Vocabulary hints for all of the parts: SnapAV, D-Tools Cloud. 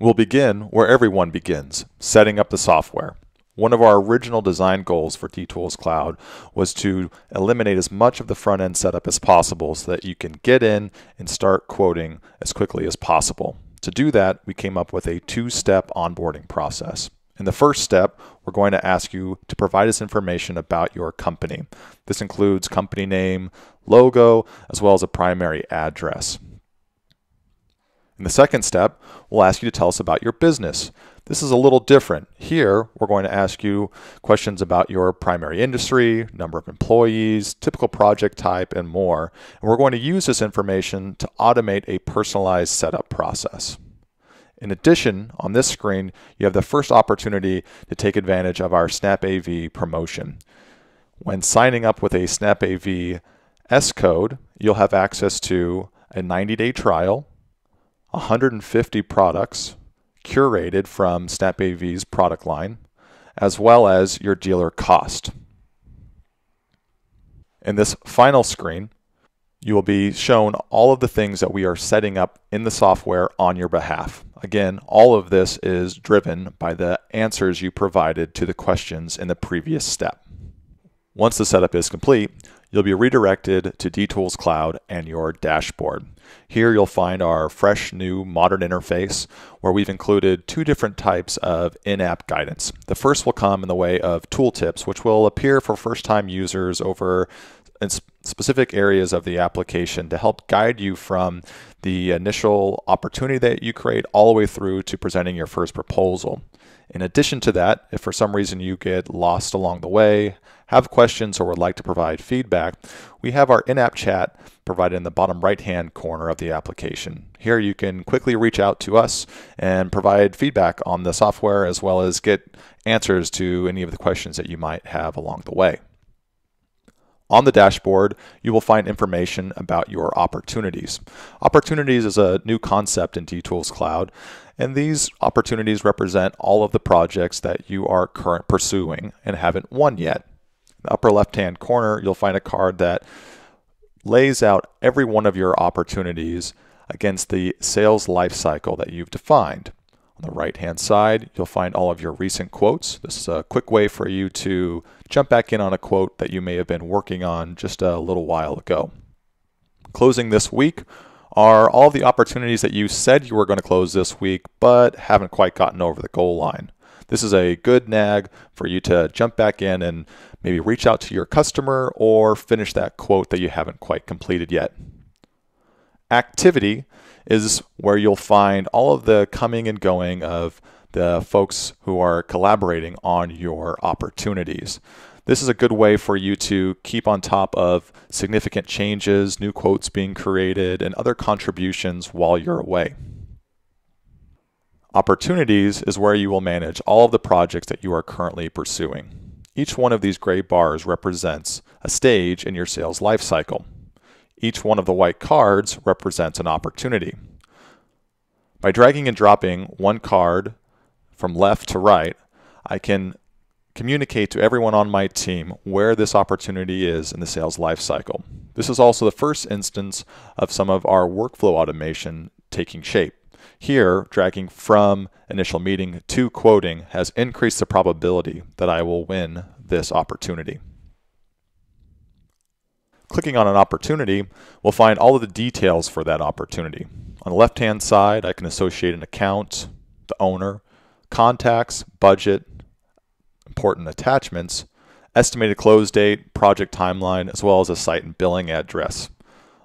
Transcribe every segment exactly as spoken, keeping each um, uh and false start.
We'll begin where everyone begins, setting up the software. One of our original design goals for D-Tools Cloud was to eliminate as much of the front-end setup as possible so that you can get in and start quoting as quickly as possible. To do that, we came up with a two-step onboarding process. In the first step, we're going to ask you to provide us information about your company. This includes company name, logo, as well as a primary address. In the second step, we'll ask you to tell us about your business. This is a little different. Here, we're going to ask you questions about your primary industry, number of employees, typical project type, and more. And we're going to use this information to automate a personalized setup process. In addition, on this screen, you have the first opportunity to take advantage of our SnapAV promotion. When signing up with a SnapAV S code, you'll have access to a ninety day trial, one hundred fifty products curated from SnapAV's product line, as well as your dealer cost. In this final screen, you will be shown all of the things that we are setting up in the software on your behalf. Again, all of this is driven by the answers you provided to the questions in the previous step. Once the setup is complete, you'll be redirected to D-Tools Cloud and your dashboard. Here you'll find our fresh, new, modern interface where we've included two different types of in-app guidance. The first will come in the way of tooltips, which will appear for first-time users over in specific areas of the application to help guide you from the initial opportunity that you create all the way through to presenting your first proposal. In addition to that, if for some reason you get lost along the way, have questions, or would like to provide feedback, we have our in-app chat provided in the bottom right-hand corner of the application. Here you can quickly reach out to us and provide feedback on the software as well as get answers to any of the questions that you might have along the way. On the dashboard, you will find information about your opportunities. Opportunities is a new concept in D-Tools Cloud, and these opportunities represent all of the projects that you are currently pursuing and haven't won yet. In the upper left-hand corner, you'll find a card that lays out every one of your opportunities against the sales life cycle that you've defined. On the right-hand side, you'll find all of your recent quotes. This is a quick way for you to jump back in on a quote that you may have been working on just a little while ago. Closing this week are all the opportunities that you said you were going to close this week, but haven't quite gotten over the goal line. This is a good nag for you to jump back in and maybe reach out to your customer or finish that quote that you haven't quite completed yet. Activity is where you'll find all of the coming and going of the folks who are collaborating on your opportunities. This is a good way for you to keep on top of significant changes, new quotes being created, and other contributions while you're away. Opportunities is where you will manage all of the projects that you are currently pursuing. Each one of these gray bars represents a stage in your sales life cycle. Each one of the white cards represents an opportunity. By dragging and dropping one card from left to right, I can communicate to everyone on my team where this opportunity is in the sales life cycle. This is also the first instance of some of our workflow automation taking shape. Here, dragging from initial meeting to quoting has increased the probability that I will win this opportunity. Clicking on an opportunity, we'll find all of the details for that opportunity. On the left-hand side, I can associate an account, the owner, contacts, budget, important attachments, estimated close date, project timeline, as well as a site and billing address.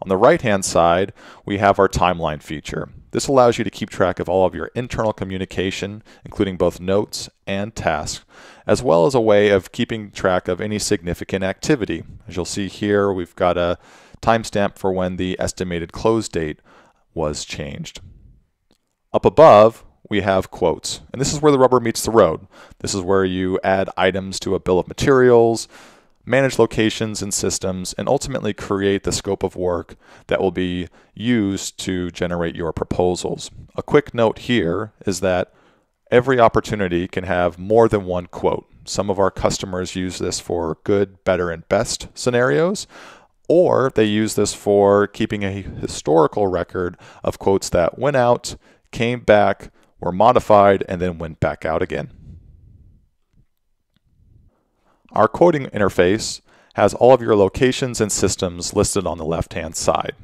On the right-hand side, we have our timeline feature. This allows you to keep track of all of your internal communication, including both notes and tasks, as well as a way of keeping track of any significant activity. As you'll see here, we've got a timestamp for when the estimated close date was changed. Up above, we have quotes, and this is where the rubber meets the road. This is where you add items to a bill of materials, manage locations and systems, and ultimately create the scope of work that will be used to generate your proposals. A quick note here is that every opportunity can have more than one quote. Some of our customers use this for good, better, and best scenarios, or they use this for keeping a historical record of quotes that went out, came back, were modified and then went back out again. Our quoting interface has all of your locations and systems listed on the left-hand side.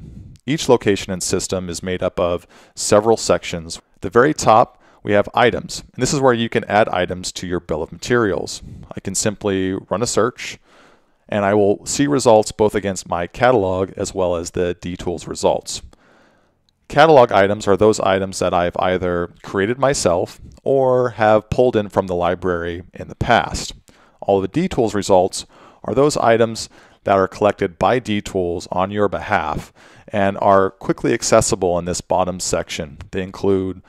Each location and system is made up of several sections. At the very top, we have items, and this is where you can add items to your bill of materials. I can simply run a search, and I will see results both against my catalog as well as the D-Tools results. Catalog items are those items that I've either created myself or have pulled in from the library in the past. All the D-Tools results are those items that are collected by D-Tools on your behalf and are quickly accessible in this bottom section. They include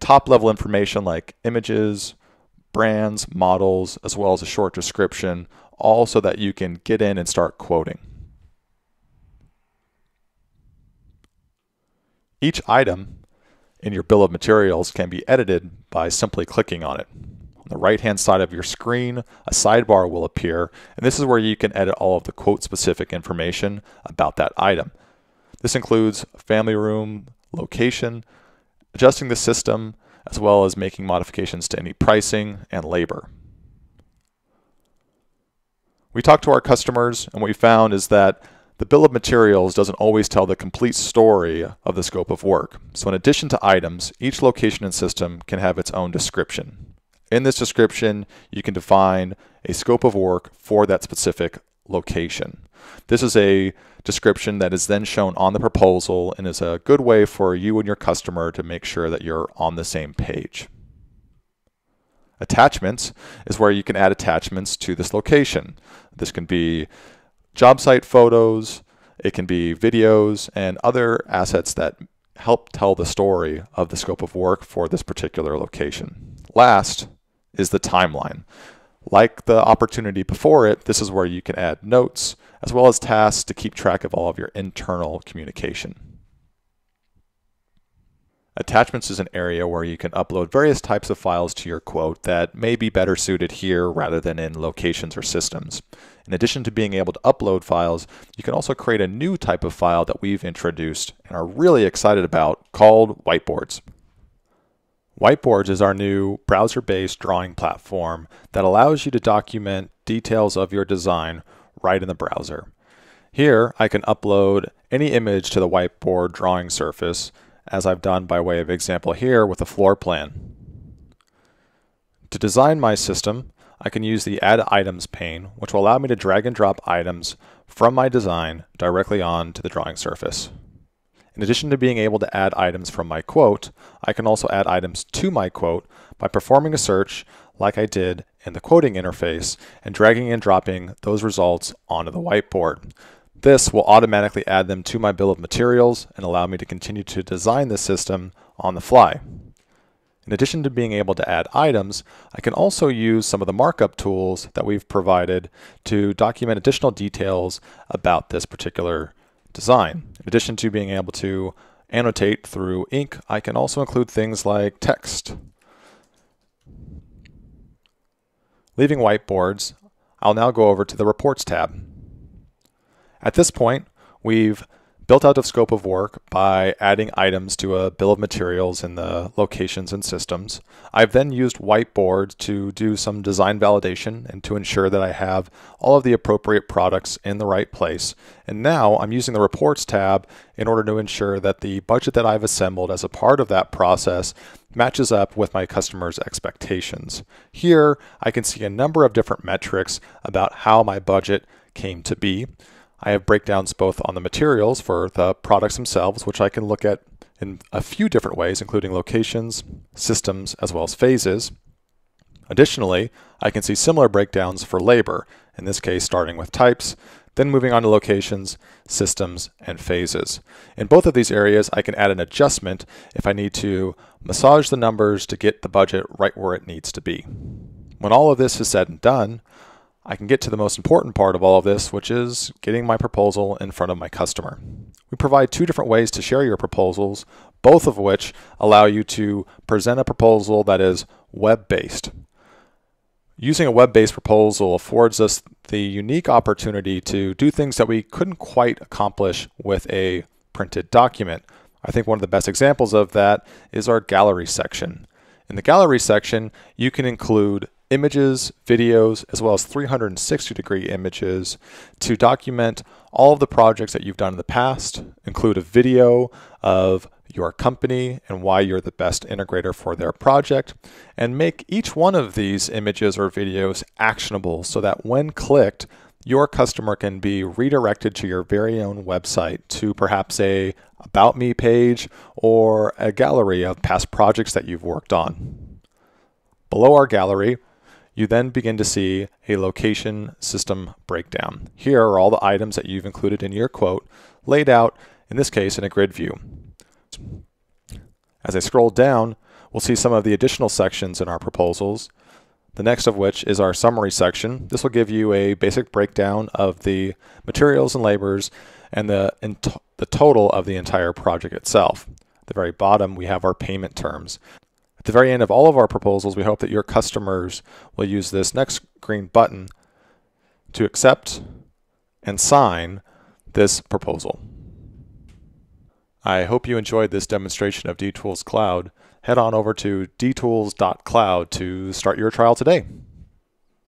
top-level information like images, brands, models, as well as a short description, all so that you can get in and start quoting. Each item in your bill of materials can be edited by simply clicking on it. On the right-hand side of your screen, a sidebar will appear, and this is where you can edit all of the quote-specific information about that item. This includes family room, location, adjusting the system, as well as making modifications to any pricing and labor. We talked to our customers, and what we found is that the bill of materials doesn't always tell the complete story of the scope of work. So in addition to items, each location and system can have its own description. In this description, you can define a scope of work for that specific location. This is a description that is then shown on the proposal and is a good way for you and your customer to make sure that you're on the same page. Attachments is where you can add attachments to this location. This can be job site photos, it can be videos, and other assets that help tell the story of the scope of work for this particular location. Last is the timeline. Like the opportunity before it, this is where you can add notes as well as tasks to keep track of all of your internal communication. Attachments is an area where you can upload various types of files to your quote that may be better suited here rather than in locations or systems. In addition to being able to upload files, you can also create a new type of file that we've introduced and are really excited about called whiteboards. Whiteboards is our new browser-based drawing platform that allows you to document details of your design right in the browser. Here, I can upload any image to the whiteboard drawing surface, as I've done by way of example here with a floor plan. To design my system, I can use the Add Items pane, which will allow me to drag and drop items from my design directly onto the drawing surface. In addition to being able to add items from my quote, I can also add items to my quote by performing a search like I did in the quoting interface and dragging and dropping those results onto the whiteboard. This will automatically add them to my bill of materials and allow me to continue to design the system on the fly. In addition to being able to add items, I can also use some of the markup tools that we've provided to document additional details about this particular design. In addition to being able to annotate through ink, I can also include things like text. Leaving whiteboards, I'll now go over to the Reports tab. At this point, we've built out the scope of work by adding items to a bill of materials in the locations and systems. I've then used whiteboards to do some design validation and to ensure that I have all of the appropriate products in the right place. And now I'm using the Reports tab in order to ensure that the budget that I've assembled as a part of that process matches up with my customers' expectations. Here, I can see a number of different metrics about how my budget came to be. I have breakdowns both on the materials for the products themselves, which I can look at in a few different ways, including locations, systems, as well as phases. Additionally, I can see similar breakdowns for labor, in this case starting with types, then moving on to locations, systems, and phases. In both of these areas, I can add an adjustment if I need to massage the numbers to get the budget right where it needs to be. When all of this is said and done, I can get to the most important part of all of this, which is getting my proposal in front of my customer. We provide two different ways to share your proposals, both of which allow you to present a proposal that is web-based. Using a web-based proposal affords us the unique opportunity to do things that we couldn't quite accomplish with a printed document. I think one of the best examples of that is our gallery section. In the gallery section, you can include images, videos, as well as three hundred sixty degree images to document all of the projects that you've done in the past, include a video of your company and why you're the best integrator for their project, and make each one of these images or videos actionable so that when clicked, your customer can be redirected to your very own website, to perhaps a About Me page or a gallery of past projects that you've worked on. Below our gallery, you then begin to see a location system breakdown. Here are all the items that you've included in your quote, laid out, in this case, in a grid view. As I scroll down, we'll see some of the additional sections in our proposals, the next of which is our summary section. This will give you a basic breakdown of the materials and labors and the, the total of the entire project itself. At the very bottom, we have our payment terms. At the very end of all of our proposals, we hope that your customers will use this next green button to accept and sign this proposal. I hope you enjoyed this demonstration of D-Tools Cloud. Head on over to d tools dot cloud to start your trial today.